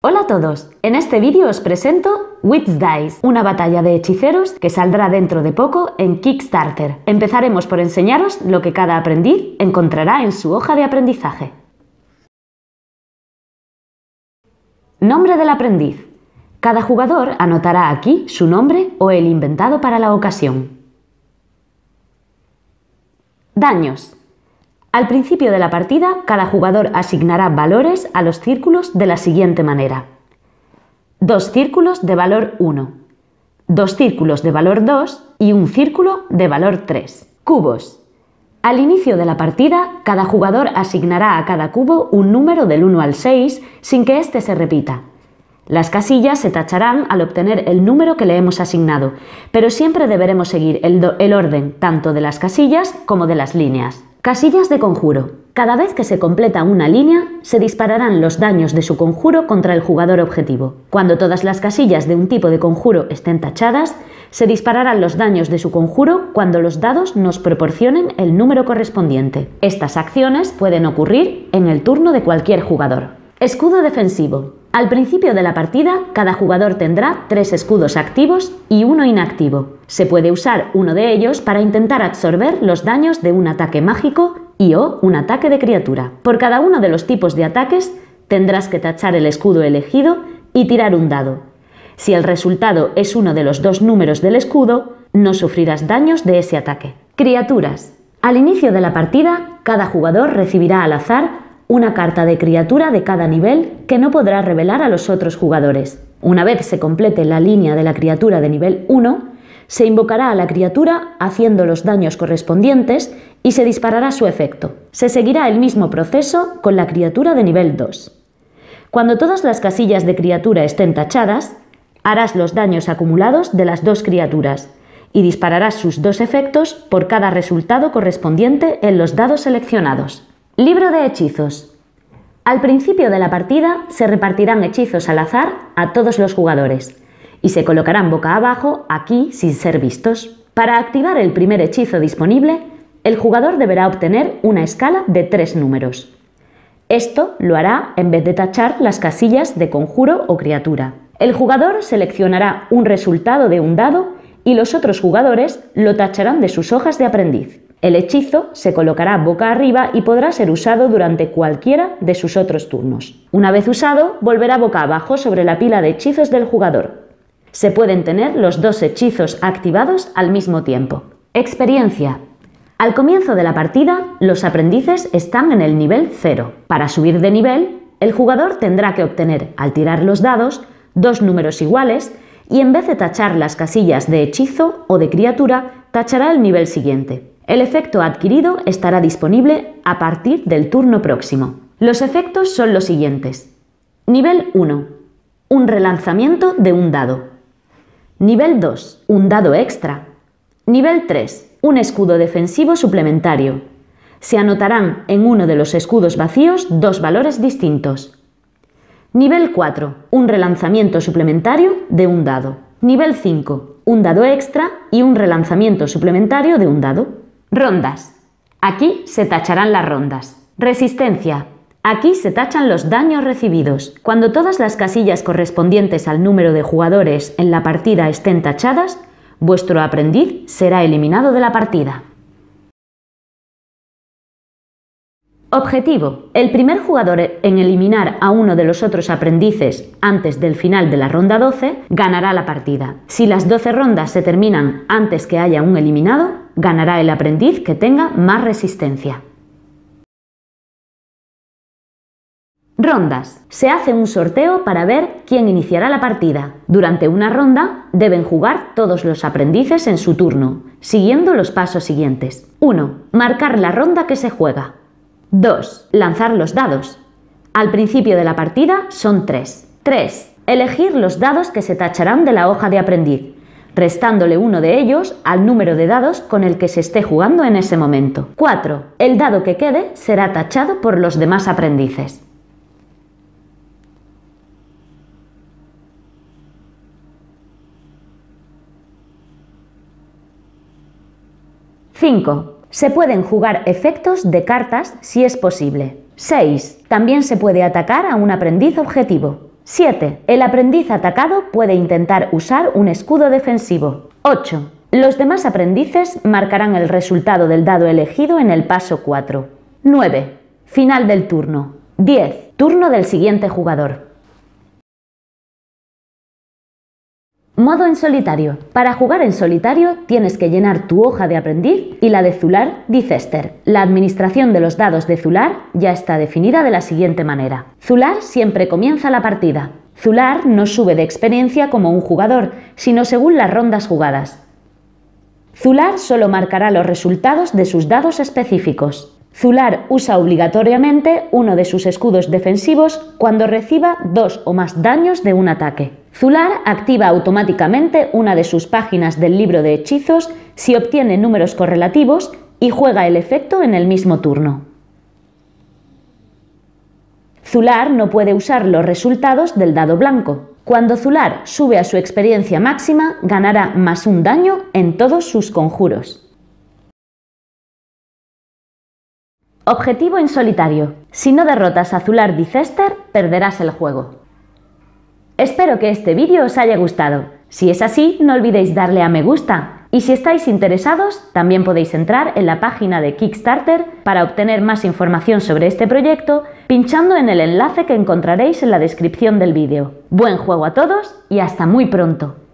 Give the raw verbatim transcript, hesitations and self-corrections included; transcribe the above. Hola a todos, en este vídeo os presento Wizdice, una batalla de hechiceros que saldrá dentro de poco en Kickstarter. Empezaremos por enseñaros lo que cada aprendiz encontrará en su hoja de aprendizaje. Nombre del aprendiz. Cada jugador anotará aquí su nombre o el inventado para la ocasión. Daños. Al principio de la partida, cada jugador asignará valores a los círculos de la siguiente manera. Dos círculos de valor uno, dos círculos de valor dos y un círculo de valor tres. Cubos. Al inicio de la partida, cada jugador asignará a cada cubo un número del uno al seis sin que éste se repita. Las casillas se tacharán al obtener el número que le hemos asignado, pero siempre deberemos seguir el, el orden tanto de las casillas como de las líneas. Casillas de conjuro. Cada vez que se completa una línea, se dispararán los daños de su conjuro contra el jugador objetivo. Cuando todas las casillas de un tipo de conjuro estén tachadas, se dispararán los daños de su conjuro cuando los dados nos proporcionen el número correspondiente. Estas acciones pueden ocurrir en el turno de cualquier jugador. Escudo defensivo. Al principio de la partida, cada jugador tendrá tres escudos activos y uno inactivo. Se puede usar uno de ellos para intentar absorber los daños de un ataque mágico y o un ataque de criatura. Por cada uno de los tipos de ataques, tendrás que tachar el escudo elegido y tirar un dado. Si el resultado es uno de los dos números del escudo, no sufrirás daños de ese ataque. Criaturas. Al inicio de la partida, cada jugador recibirá al azar una carta de criatura de cada nivel que no podrá revelar a los otros jugadores. Una vez se complete la línea de la criatura de nivel uno, se invocará a la criatura haciendo los daños correspondientes y se disparará su efecto. Se seguirá el mismo proceso con la criatura de nivel dos. Cuando todas las casillas de criatura estén tachadas, harás los daños acumulados de las dos criaturas y dispararás sus dos efectos por cada resultado correspondiente en los dados seleccionados. Libro de hechizos. Al principio de la partida se repartirán hechizos al azar a todos los jugadores y se colocarán boca abajo aquí sin ser vistos. Para activar el primer hechizo disponible, el jugador deberá obtener una escala de tres números. Esto lo hará en vez de tachar las casillas de conjuro o criatura. El jugador seleccionará un resultado de un dado y los otros jugadores lo tacharán de sus hojas de aprendiz. El hechizo se colocará boca arriba y podrá ser usado durante cualquiera de sus otros turnos. Una vez usado, volverá boca abajo sobre la pila de hechizos del jugador. Se pueden tener los dos hechizos activados al mismo tiempo. Experiencia. Al comienzo de la partida, los aprendices están en el nivel cero. Para subir de nivel, el jugador tendrá que obtener, al tirar los dados, dos números iguales y en vez de tachar las casillas de hechizo o de criatura, tachará el nivel siguiente. El efecto adquirido estará disponible a partir del turno próximo. Los efectos son los siguientes. Nivel uno. Un relanzamiento de un dado. Nivel dos. Un dado extra. Nivel tres. Un escudo defensivo suplementario. Se anotarán en uno de los escudos vacíos dos valores distintos. Nivel cuatro. Un relanzamiento suplementario de un dado. Nivel cinco. Un dado extra y un relanzamiento suplementario de un dado. Rondas. Aquí se tacharán las rondas. Resistencia. Aquí se tachan los daños recibidos. Cuando todas las casillas correspondientes al número de jugadores en la partida estén tachadas, vuestro aprendiz será eliminado de la partida. Objetivo. El primer jugador en eliminar a uno de los otros aprendices antes del final de la ronda doce ganará la partida. Si las doce rondas se terminan antes que haya un eliminado, ganará el aprendiz que tenga más resistencia. Rondas. Se hace un sorteo para ver quién iniciará la partida. Durante una ronda deben jugar todos los aprendices en su turno, siguiendo los pasos siguientes. uno. Marcar la ronda que se juega. dos. Lanzar los dados. Al principio de la partida son tres. tres. Elegir los dados que se tacharán de la hoja de aprendiz, restándole uno de ellos al número de dados con el que se esté jugando en ese momento. cuatro. El dado que quede será tachado por los demás aprendices. cinco. Se pueden jugar efectos de cartas si es posible. seis. También se puede atacar a un aprendiz objetivo. siete. El aprendiz atacado puede intentar usar un escudo defensivo. ocho. Los demás aprendices marcarán el resultado del dado elegido en el paso cuatro. nueve. Final del turno. diez. Turno del siguiente jugador. Modo en solitario. Para jugar en solitario tienes que llenar tu hoja de aprendiz y la de Zular dice Esther. La administración de los dados de Zular ya está definida de la siguiente manera. Zular siempre comienza la partida. Zular no sube de experiencia como un jugador, sino según las rondas jugadas. Zular solo marcará los resultados de sus dados específicos. Zular usa obligatoriamente uno de sus escudos defensivos cuando reciba dos o más daños de un ataque. Zular activa automáticamente una de sus páginas del libro de hechizos si obtiene números correlativos y juega el efecto en el mismo turno. Zular no puede usar los resultados del dado blanco. Cuando Zular sube a su experiencia máxima, ganará más un daño en todos sus conjuros. Objetivo en solitario. Si no derrotas a Zular dice Esther, perderás el juego. Espero que este vídeo os haya gustado. Si es así, no olvidéis darle a me gusta. Y si estáis interesados, también podéis entrar en la página de Kickstarter para obtener más información sobre este proyecto, pinchando en el enlace que encontraréis en la descripción del vídeo. Buen juego a todos y hasta muy pronto.